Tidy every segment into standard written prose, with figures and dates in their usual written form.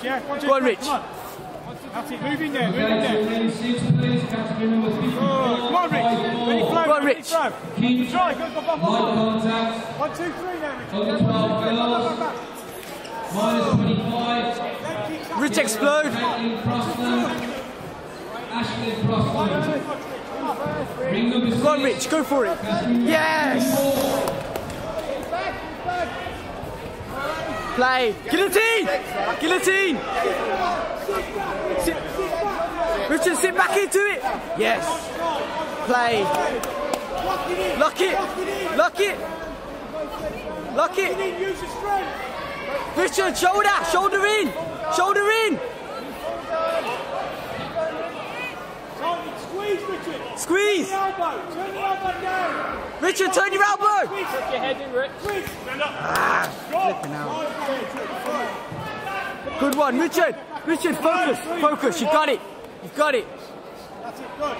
Yeah, go on, Rich. Come on. That's it. Moving there, moving there. Come on, Rich. Ready, flow. Go on, Rich. Keep try. Go, go, go, go. 1, 2, 3 now, Rich. Go, -25. Rich, explode. Go on, Rich. Go for it. Yes. Play. Guillotine! Guillotine! Richard, sit back into it! Yes! Play! Lock it! Lock it! Lock it! Richard, shoulder! Shoulder in! Shoulder in! Squeeze, Richard! Squeeze! Turn your elbow down! Richard, turn your elbow! Put your head in, Rich. Ah, good one, Richard! Richard, focus! Focus, you've got it! You've got it! That's it, good!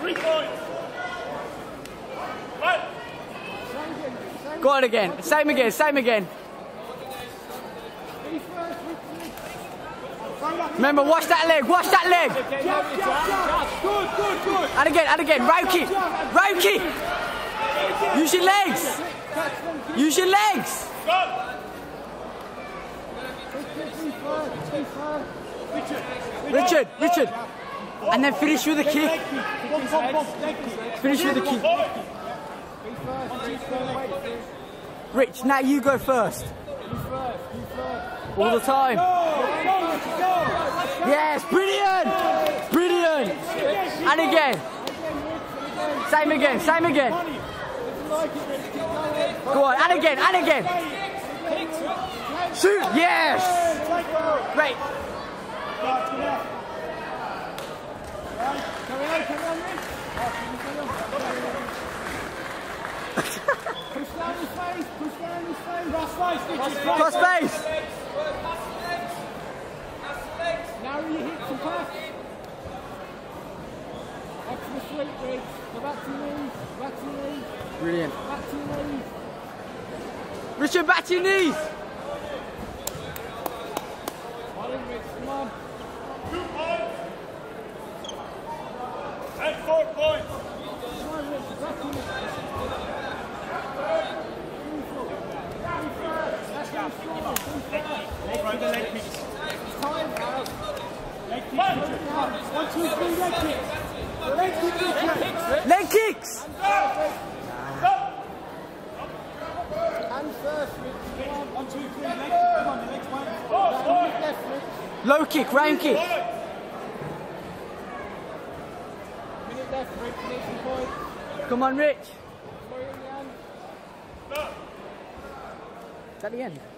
3 points! Right! Go on again, same again, same again! Remember, wash that leg, wash that leg. Good, good, good. And again, Rauki. Rauki. Use your legs. Use your legs. Richard, Richard. And then finish with the kick. Finish with the kick. Rich, now you go first. All the time. Yes, brilliant! Brilliant! And again. Same again, same again. Go on, and again, and again. Shoot, yes! Great. Push down his face, push down his face. Cross face, cross face. Narrow your hips and back. Up to the sweep, Riggs. Go back to your knees. Back to your knees. Brilliant. Back to your knees. Richard, back to your knees. Holland, Riggs, come on. 2 points. And 4 points. Come on, Riggs, back to your knees. That's how you leg kicks! Low kick, round kick. Come on, Rich. Is that the end?